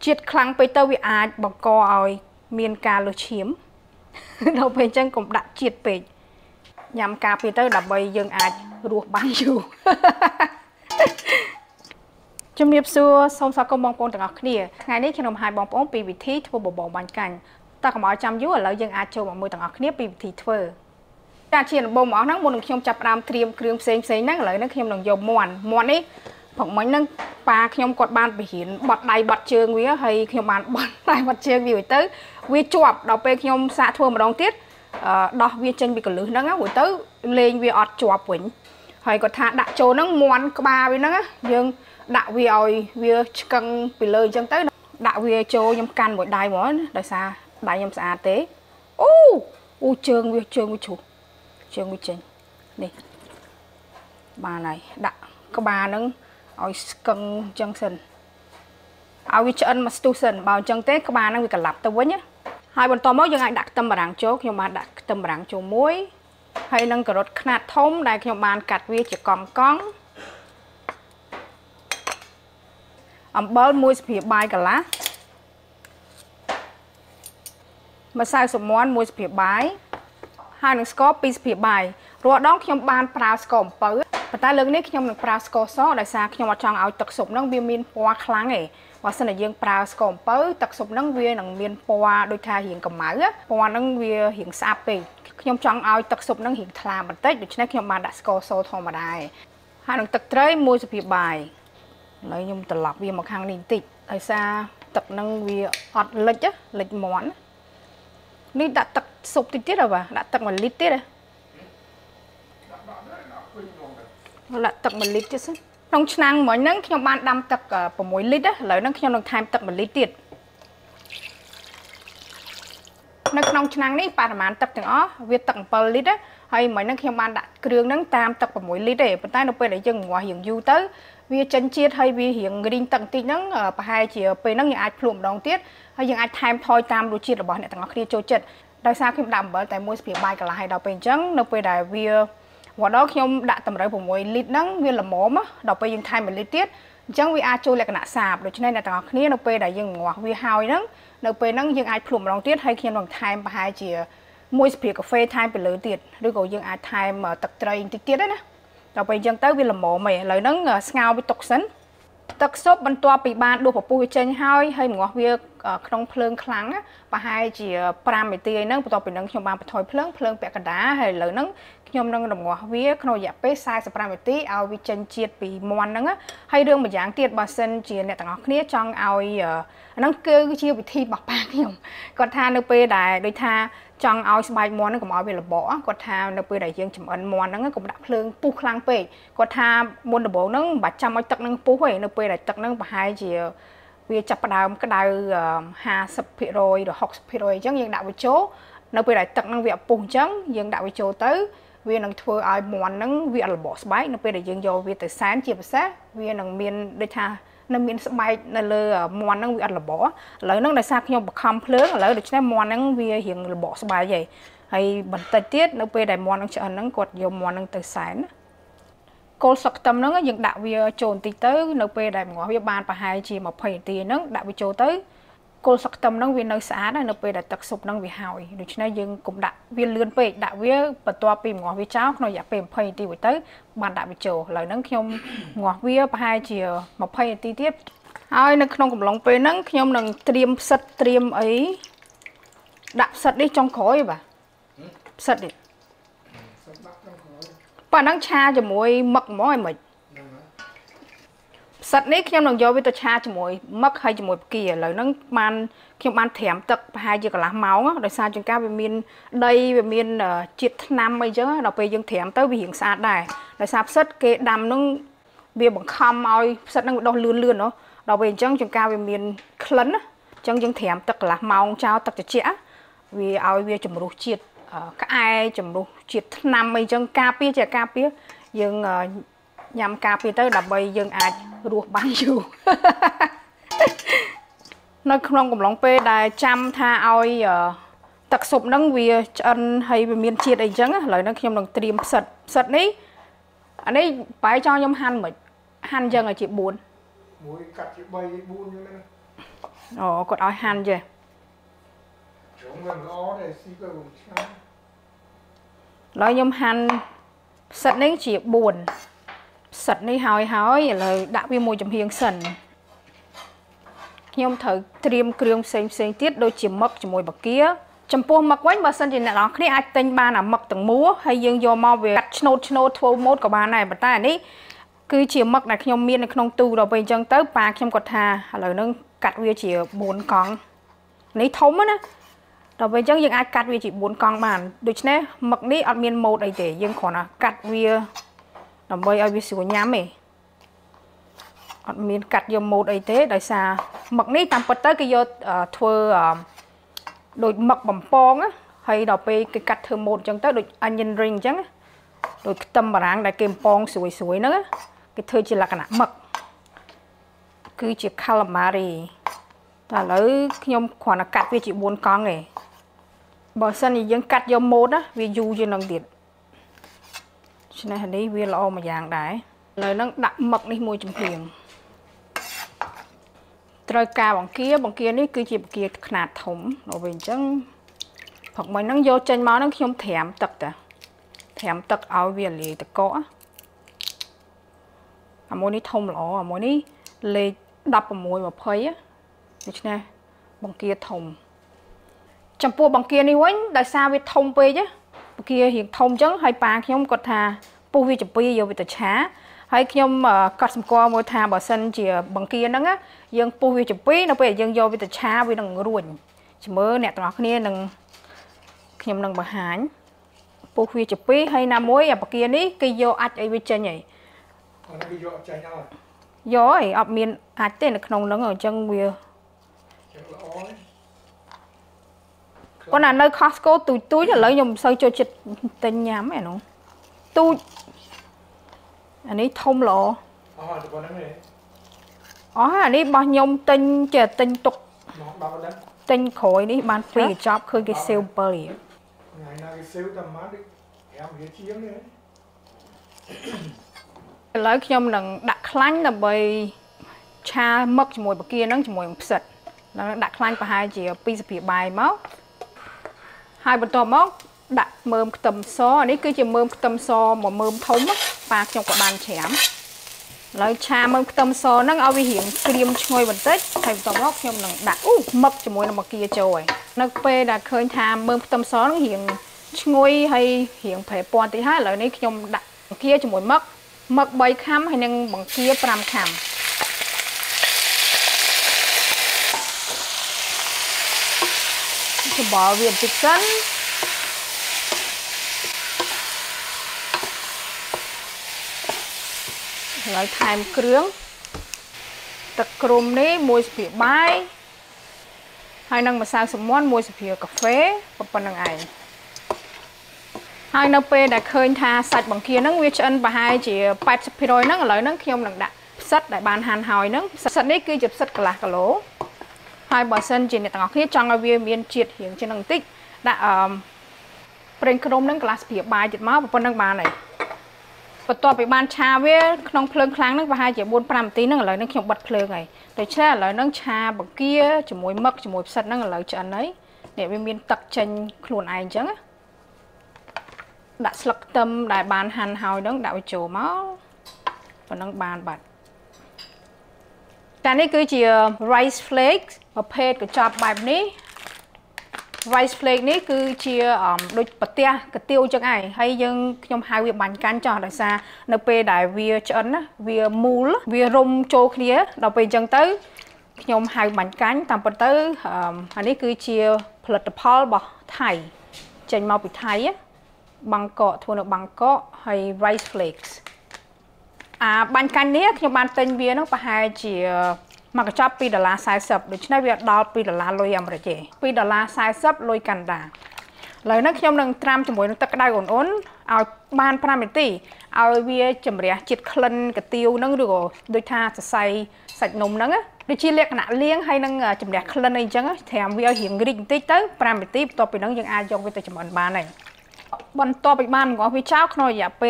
Chiết khăn bây tao bị ai bằng co oi miền cà lô chiếm đầu bên chân cũng đặt chiết về nhằm cà bây tao đặt bay dương ai ruột bắn dù chấm điệp xưa xong sau công bong bóng từ ngọc kia ngày nay khi nằm hai bong bóng bị vị trí thua bộ bóng banh cành ta có mọi chăm dứt ở lại dương ai châu mọi người từ ngọc kia bị vị trí thua ta chỉ là bông nắng một đường khiêm chập đam triềm kêu xén nắng lại nắng khiêm đường dầu mòn ấy phỏng mấy nâng ba khiêm cột ban bị hiển bật đầy bật trường quý hay khiêm bàn bật đầy bật trường vì tới vì chuột đào pe khiêm xạ thua mà đóng tiết đo viên chân bị cẩn lử nắng á buổi tới lên vì ọt chuột quỳnh hay còn thà đặt trốn nắng mòn ba với nắng á nhưng đạo vì ơi vì cần bị lời chân tới đạo vì trôi nhâm can mỗi đài món đời xa đài nhâm xa tế u trường với chủ trường với trình đi bà này đặt có bà nâng ôi cân chân sần áo với chân mà stu sần bao chân tết có bà nâng bị cả lạp tao với nhá hai bọn to mốt dân ai đặt tâm bà đảng chốt nhưng mà đặt tâm bà đảng chốt muối hay nâng cà rốt khát thông đây nhưng mà cắt với chỉ còn con bớt muối phía bài cả lá mà sao số món muối phía bài hai nâng scope phía bài rồi đó khi ông ban prao scope bớt và ta lớn này khi ông nâng prao scope số đại sao khi ông chọn áo tật sụp nâng viên miên poa kháng này và sau này riêng prao scope bớt tật sụp nâng viên nâng miên poa đôi thay hiện cầm máu á poa nâng viên hiện sáp đi khi ông chọn áo tật sụp nâng hiện làm bật tết được chứ này khi ông ban đặt scope số thôi mà đây hai nâng tật trái muối phía bài lấy nhung từ lọc vì một hàng đình tịt tại sao tập năng vì ọt lệch á lệch món nên đã tập sụp tịt tiết rồi bà đã tập một lít tiết rồi đã tập một lít tiết xong trong năng mới nâng khi bạn đâm tập của mỗi lít á lấy nâng khi nâng tham tập một lít tiết nâng trong năng này bạn mà tập tiếng ó việc tập một lít á hay mới nâng khi bạn đã kêu nâng tam tập của mỗi lít để bên tay nó bên để dừng ngoài hiểm du tới vì chân chiết hay vì hiện green tận tí nắng ở hai chỉ về nắng những ai plum đong tiết hay những ai time thôi tam đôi chiết là bọn này thằng ngọc kia trôi chật đôi sao khi đầm bởi tại môi phía bài cả là hai đầu bên trắng nó về đại vì quả đó khi ông đã tầm đấy của mỗi lít nắng viên là móm á đầu bên dừng time một lít tiết trắng vì ai trôi lại cái nạ sạp rồi cho nên là thằng ngọc kia nó về đại dừng ngoặc vì hao nắng nó về nắng những ai plum đong tiết hay khi bằng time hai chỉ môi phía cà phê time về lưỡi tiệt đôi cầu dừng ai time tập trai tiết tiết đấy nè đầu bây giờ tới vì là mộ mày lời nắng ngao bị tụt sến tật sốt bên toa bị ban đua vào pui trên hơi hơi ngọt việc trong phơi kháng và hai chỉ pram bị tê nắng toa bị nắng trong ban bị thổi phơi bẹt cả đá hay lời nắng nhom nắng đồng ngọt việc không dẹp bê sai sẽ pram bị tê ao bị chân chiết bị mòn nắng hay đường mà giáng tiệt bà sen chỉ này tặng ngọt kia trong ao nắng kêu chiêu bị thi bạc bạc nhom còn tha nơi bê đài đôi tha trong ao bay mòn nó cũng ao về là bỏ còn tha nơi bê đài riêng chấm ấn mòn nắng cũng đặt phơi pu kháng bê còn tha môn đồ bộ nắng bà chăm ao tật nắng pu huệ nơi bê đài tật nắng bà hai chỉ vì chập đào cái đào hà sập phi rồi học sập phi rồi chẳng riêng đạo với chỗ nơi bê đài tật nắng việc bùng chẳng riêng đạo với chỗ tới vì năng thưa ai mòn nắng việc là bỏ bay nơi bê đài riêng do vì tới sáng chiều sáng vì năng miền đôi tha nó miễn bay nó lơ mòn nó bị ăn là bỏ lấy nó là sao khi ông bật khom lớn lấy được cái mòn nó vì hiện là bỏ số bài vậy hay bật tay tiết nó về đại mòn nó chọn nó cột nhiều mòn nó từ sáng cô sọc tâm nó dựng đạo vì trồn tí tới nó về đại mỏ với ban và hai chị mà phải tiền nó đạo vì trồn tới cô sọc tâm nó vì nơi xã nó về đại tật sụp nó vì hào được cho nên dừng cũng đạo vì lươn về đạo vì bật toa pin ngõ với cháu nó giả pin phải tiền buổi tới bạn đạo bị trồ lời nắng khi ông ngọt vía hai chiều mà phay tí tiếp ai nó không cùng lòng về nắng khi ông nâng triềm sật triềm ấy đạp sật đi trong khói bà sật đi bà nắng cha cho mối mật mối mình sật đấy khi ông nâng vô với tôi cha cho mối mật hay cho mối kia lời nắng man khi ông man thèm tật hai chiều cả lá máu rồi sao chúng ta về miền đây về miền triệt nam bây giờ đọc về dân thèm tới vì hiện xa đài rồi sắp sất cái đầm nó bia bằng khăm oi sất nó đo lươn lươn đó đào về chân chúng cao về miền khấn chân chân thèm tật là màu trao tật chĩa vì oi bia chấm ruột triệt các ai chấm ruột triệt năm mấy chân capia chè capia nhưng nhằm capia tới đập bay dân ai ruột bắn dù nó không cùng lòng pe đài chăm tha oi tật sụp nâng vì chân hay về miền triệt ấy chân lời nó khi ông đồng triềm sật sật đấy anh ấy phải cho nhóm han mà Hàn dân ở chị buồn. Mối cắt chị bay buồn như thế. Ồ, còn ói hàn chứ. Chúng mình có để xí cơ vùng trang. Nói nhóm hàn sật này chị buồn. Sật này hói là đã vì môi chấm hiếng sần. Nhưng thử tìm kương xem tiết đôi chìm mập cho môi bậc kia. Chấm pô mập quánh bà sân thì nè nó cái ai tên ba là mập tầng múa hay dương vô mau về cắt snot thua mốt của bà này bà ta này. Cứ chìm mập là nhóm miên là không tu rồi bên chân tới bà không có thà lời nâng cắt về chỉ 4 con. Này thống á nè. Rồi bên chân dương ai cắt về chỉ 4 con bàn. Được chứ mập này ở miên một này để dương khó là cắt về. Nó bây ai về sửa nhám ấy. Mình cắt vô một ấy thế đại xa mật này tạm bật tới cái vô thua đôi mật bầm phong á hay đọc về cái cắt thơ một chẳng tới đôi onion ring chẳng đôi tâm bà ráng đại kèm phong suối suối nữa cái thơ chỉ là cái nạ mật cứ chỉ calamari là lấy nhóm khoảng là cắt với chị 4 con này bỏ sân thì dân cắt vô một á vì dù cho nâng điện cho nên hình đi viên là ô mà dạng đấy lời nó đặt mật đi mua chùm tiền trời ca bằng kia này cứ chỉ bằng kia khát thủng nó bình chăng hoặc mấy nó vô trên máu nó không thèm tật áo viền lì tật cỏ à mối này thông lỏ à mối này lê đập vào môi mà phơi á như thế này bằng kia thùng chấm pua bằng kia này quánh tại sao bị thông về chứ bằng kia hiện thông chăng hay bà không có thà pua vi chấm pia vô bị tật chá hay nhóm cắt xong qua mỗi thà bỏ sân chỉ bằng kia nắng á dân phu vi chụp nó bây giờ dân vô với tờ cha với đằng ruồi chỉ mới nẹt nó kia đằng nhóm đằng bà hán phu vi chụp hay nam mối bằng kia ní cây vô ách ấy với chân nhỉ gió ấy ở miền ách tên là nông nắng ở chân bia con là nơi Costco túi là lấy nhom sơi cho chật tên nhám này nó túi anh ấy thông lộ. Anh ấy bao nhông tinh chờ tinh tục. Tinh khối đi bàn phí cái chóp khơi cái siêu bờ đi. Ngày nào cái siêu tầm mát đi. Em hiểu chiếm đi. Lấy nhông đằng đặt khánh là bởi cha mất cho mùi bà kia nâng cho mùi bà sạch. Đặt khánh bà hai chỉ pizza phía bài máu. Hai bà tòa máu. Đặt mơm tầm xo, anh ấy cứ chỉ mơm tầm xo mà mơm thống á. Và trong quả bàn chém lấy cha mâm tâm so nó ao vi hiểm cream ngồi bẩn tết thành tấm lóc nhom nặng đặt mập cho mối là mập kia trời nó pe đặt khơi tham mâm tâm so nó hiểm ngồi hay hiểm phải pon tí hai lời này nhom đặt kia cho mối mập bay khám hay năng bằng kia pram khám cho bỏ viện tịch sẵn lấy thèm kêu tật crom này môi sợi bay hai năng mà sang sớm món môi sợi cà phê bắp năng ai hai năng pe đã khơi tha sạch bằng kia năng việt ăn và hai chỉ bạch sợi rồi năng lấy năng khi ông năng đặt sắt đại bàn hàn hòi năng sắt đấy kia chụp sắt cả lá cả lỗ hai bờ sân chỉ để tặng khi trong ao viên miền triệt hiện trên năng tích đã pren crom năng glass sợi bay chụp máu bắp năng bàn này và to bị ban cha với non phơi kháng nó và hai chỉ buôn pram tí nó là nó không bật phơi này để che là nó cha bằng kia chỉ mối mực chỉ mối sắt nó là cho anh ấy để bên miền tật chân khuôn ai chứ đã sặc tâm đại bàn hàn hào đó đã bị trổ máu và nó bàn bật cái này cứ chỉ rice flakes và pet cái chop bài này rice flake này cứ chia đôi bát tia cái tiêu chẳng ai hay dân trong hai việc bánh canh cho đại xa nấu pe đại vía chấn vía mùl vía rôm châu kia đào pe chẳng tới trong hai bánh canh tạm bật tới anh ấy cứ chia plateau bò Thái trên màu bị Thái á bằng cọ thua được bằng cọ hay rice flakes à bánh canh này trong bàn tên vía nó phải hai chỉ mà cái chóp $2.40 được chứ này việc đo $2 lôi em rồi chị $2.40 lôi Canada lời nó khi ông đang tram cho mối nó tất cả đai ổn ổn ao ban pramity ao bia chấm rẻ chít khlen cái tiêu nâng được đôi tha say sạch nồng nâng á đôi chi lẹ nạ liêng hay nâng chấm rẻ khlen này chẳng á thèm bia hiểm gring tích tới pramity to bị nâng dân ai dòng với tôi chấm ổn ba này bọn to bị ban của ông với cháu nó giả p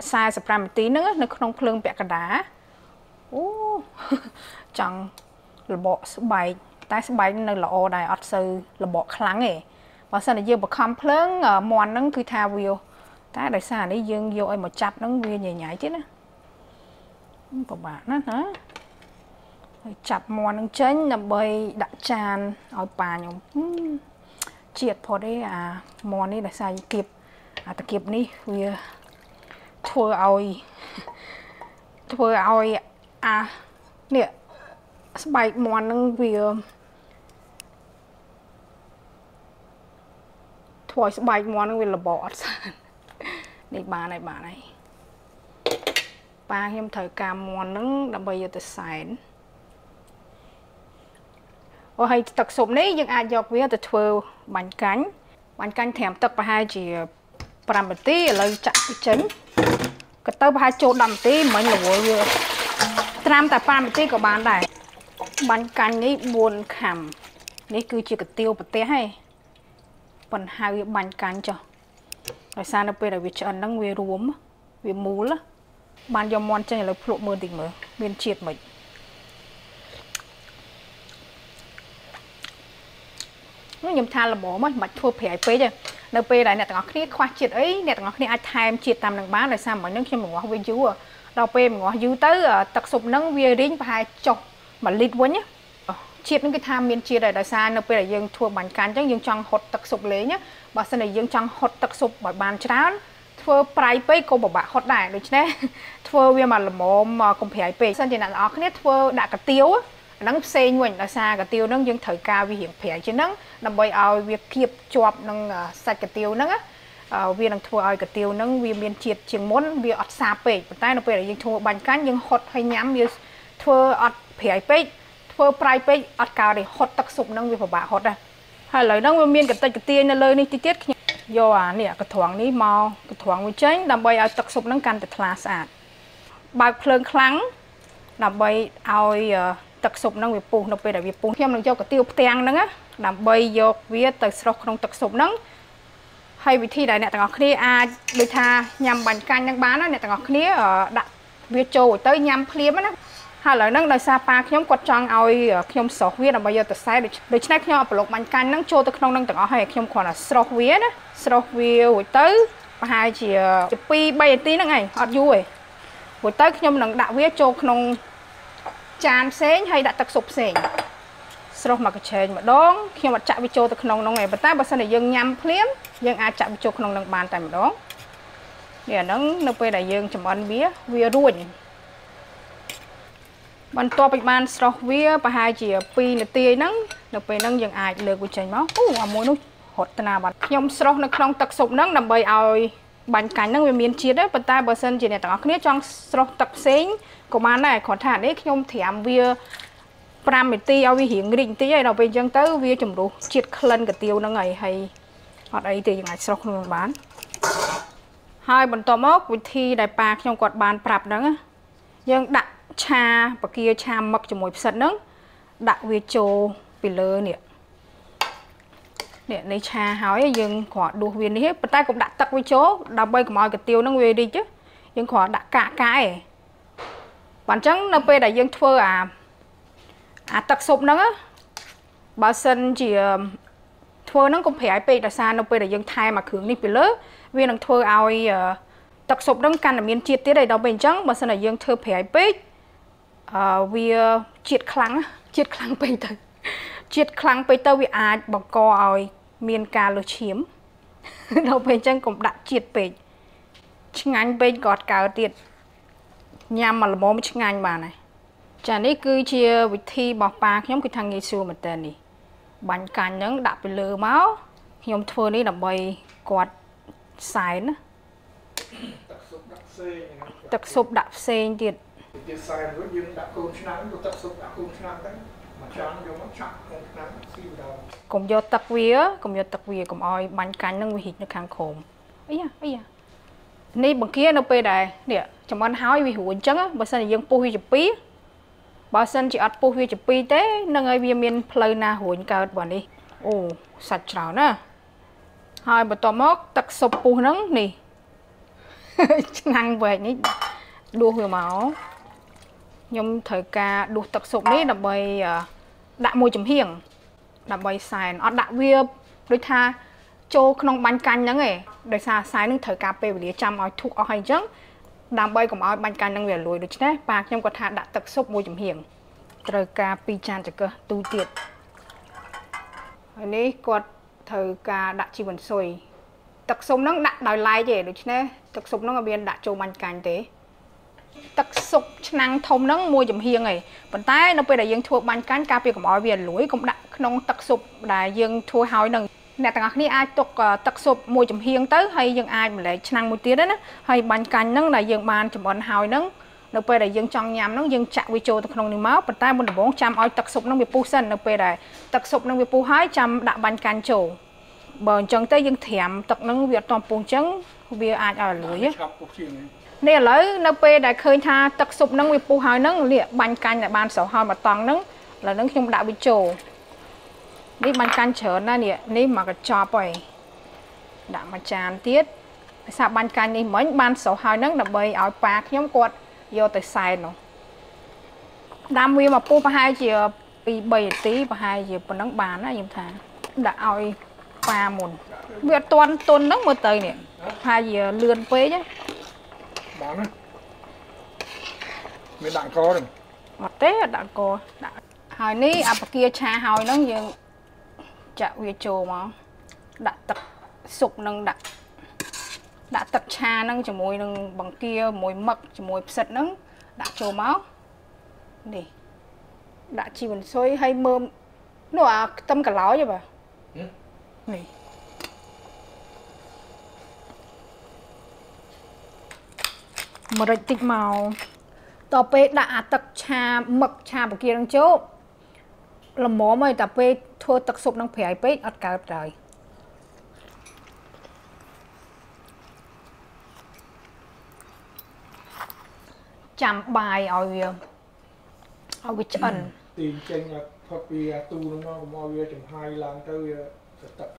size pramity nữa nó không phơi bẹt cả đá. chẳng là bỏ bài tay bài nơi là ô này ắt sự là bỏ kháng ấy và sau này dưa bỏ khăm phấn mòn nắng cứ thao view ta đại sản đấy dương vô em một chặt nắng view nhảy nhảy chứ nè của bạn đó hả chặt mòn nắng chén là bơi đặt tràn ở bà nhung triệt pho đấy à mòn đấy đại sản kịp à ta kịp ní view thưa ơi à nè bài mòn nâng vì thôi bài mòn nâng vì là bỏ này bà này bà này ba em thời cà mòn nâng đã bây giờ tới sáng ô hay tật sụm này nhưng ai dọc với tới thưa bánh cánh thèm tật bà hai chỉ làm một tí lấy chặt cái trứng cái tơ hai chỗ đầm tí mới là vừa trăm tại pha một tí của bạn này bánh canh ấy buồn khảm đấy cứ chỉ cái tiêu bật té hay phần hai cái bánh canh cho rồi sang nó về là việc chọn đang về ruộng về mú lắm bạn dòng mòn chơi là phụ mưa tình mở miền triệt mình nó nhầm than là bỏ mất mặt thua phải phê chứ nó về lại nè tao ngọc khoa triệt ấy nè tao ngọc này ai tham triệt tam đằng bán rồi sao mà nó khi mà ngọc với chú à đào phê mà ngọc dư tới tật sụp nâng về đến và hai chọc mà lít quá nhé chiết những cái tham miên chia đại xa nó bây giờ dương thua bánh canh chắc dương trong hột tật sụp lấy nhé bà sau này dương trong hột tật sụp bởi bàn trán thua prai pê cô bảo bà hột đại được chứ nè thua về mà làm mồm cũng phải pê sau thì là nó cái thua đã cả tiêu á nắng xe nguyện đại xa cả tiêu nắng dương thời cao vì hiểm phải chứ nắng làm bởi ao việc kịp chọp nâng sạch cả tiêu nắng á vì đang thua ai cả tiêu nắng vì miên chiết trường muốn vì ọt xa pê tay nó bây giờ dương thua bánh canh dương hột hay nhám như thua ọt phải pê thưa prai pê ọt cao để hột tật sụp năng vì phổ bạ hột đây hay lấy năng miên cái tay cái tia nó lời này chi tiết do à nè cái thoáng ní màu cái thoáng với tránh làm bay ao tật sụp năng can từ class à bạc phơn kháng làm bay ao tật sụp năng vì pù nó về đại vì pù thêm năng cho cái tiêu tang năng á làm bay vô vía từ sọc trong tật sụp năng hay vị thi đại nè tao kia a đôi tha nhằm bánh canh đang bán á nè tao kia ở đặt vía trâu tới nhằm phim á hai lần nâng đời xa ba nhóm quạt trăng oi nhóm sò huyết là bây giờ từ sai để check nhóm lục bánh canh nâng trôi từ không nâng từ ở hai nhóm còn là sò huyết hồi tới hai chỉ pi bay tí nữa ngày hot vui hồi tới nhóm lần đã huyết trôi không chán xén hay đã tật sụp xén sò mà cái chén mà đón khi mà chạm với trôi từ không nông này bắt tay bắt sang để dừng nhắm phím dừng ai chạm với trôi không nâng bàn tại mà đón để nâng nó về đại dương chấm ăn bía huyết ruồi bạn to bị ban sọc vía và hai chỉ pin là tia nắng được về nắng dừng ai lừa của trời máu môi nó hột na bạn nhom sọc nó không tật sụp nắng nằm bơi ao bánh cánh nắng về miền chia đấy và ta bờ sân chỉ này tao không biết trong sọc tật xén của bạn này còn thả đấy nhom thèm vía pram bị tia ao vi hiển định tia nào về dân tới vía chủng đủ triệt khlen cả tiêu nó ngày hay họ ấy từ những ngày sọc không bán hai bạn to mốc với thi đại bạc trong quạt bàn prap đó nhưng đặt cha và kia cha mặc cho mồi sật nấng đặt về chỗ bị lơ nè để lấy cha hỏi dừng khỏi đua viên đi hết bàn tay cũng đặt tật với chỗ đào bay của mọi cái tiêu nó về đi chứ nhưng khỏi đặt cả cái bản trắng nó về đại dương thưa à tật sụp nấng á bà sân chỉ thưa nó cũng phải về đại xa nó về đại dương thay mà khử đi bị lơ viên đang thưa ai tật sụp nấng căn là miên triệt tới đây đó bên trắng bà sân đại dương thưa phải về vì triệt kháng bây giờ vì ai bọc co ơi miền cà lừa chiếm đầu bên chân cũng đặt triệt về chừng anh bên gọt cào tiệt nhằm mà là mồm chừng anh bà này chả nấy cứ chia vị thi bọc ba nhóm cái thằng ngày xưa mà tên này bánh canh nướng đặt bị lừa máu nhóm thua này là bày gọt sải nữa tật sụp đạp xe tiệt cái sai với dương đã côn nắng của tập sụp đã côn nắng đấy mà chán vô mất chặt côn nắng siêu đầu cùng do tật vía cùng oi bánh canh nó nguy hiểm nó càng khổm ấy à này bằng kia nó về đây nè chồng anh háo vì hụn trắng á bà sân dương puhi chụp pí bà sân chỉ ăn puhi chụp pí thế nâng ai vì miền plei na hụn cao bọn đi ô sạch trào nữa hai bà to móc tật sụp pu nắng nè năng về này đua hừa máu nhung thời ca đục tập sụp đấy là bởi đại môi chấm hiền là bởi xài nó đại vía đối tha châu không bánh canh nhá nghe đời xa xài những thời ca pê với trăm ở thuộc ở hành trắng đam bay của mọi bánh canh đang về lùi được chứ bạc nhung có tha đại tập sụp môi chấm hiền thời ca pi chan cho cơ tu tiệt này còn thời ca đại chi vần sôi tập sụp nó đại đòi lai gì được chứ tập sụp nó ở bên đại châu bánh canh thế tập sụp năng thông nó môi chấm hiền này bàn tay nó bây đại dương thua bánh canh cà phê của mọi về lùi cũng đặt nông tập sụp đại dương thua hỏi nâng nè tặng cái ai tục tập sụp môi chấm hiền tới hay dương ai mà lại năng một tiếng đó nữa hay bánh canh nó là dương bàn chấm ăn hỏi nâng nó bây đại dương trong nhám nó dương chạm video tập nông đi máu bàn tay muốn 400 oi tập sụp nó bị pu sân nó bây đại tập sụp nó bị pu 200 đặt bánh canh chủ bờn chân tới dương thèm tập nó việc toàn buồn trắng việc ai ở lùi nè lỡ nó pe đã khơi tha tật sụp nâng bị pu hơi nâng liệt bánh canh là ban sầu hoa mà toàn nâng là nâng không đã bị trổ đi bánh canh chở na liệt ní mà cái chọp rồi đã mà tràn tiết sao bánh canh đi mới ban sầu hoa nâng là bơi ở park nhóm quạt vô tới xài nó đam mê mà pu vào hai giờ bị bầy tí vào hai giờ còn nâng bàn á em thà đã oi pa mồn việc toàn tuần nâng một tới nè hai giờ lươn quế chứ bán á mới đạn co rồi mà té là đạn co hồi ní à kia cha hồi nó như chạ việt trồ mà đặt tập sụp nâng đặt đặt tập cha nâng cho môi nâng bằng kia môi mật cho môi sệt nâng đặt trồ máu đi đặt chỉ mình xôi hay mơm nó à tâm cả láo vậy bà này một đợt tịt màu tờ pe đã tật cha mực cha bọc kia đang chốt là mỏ mày tờ pe thua tật sụp đang phải pe ắt cả trời chạm bài ở cái chân tiền chân là phải tu nó cũng ở việc hai lần tới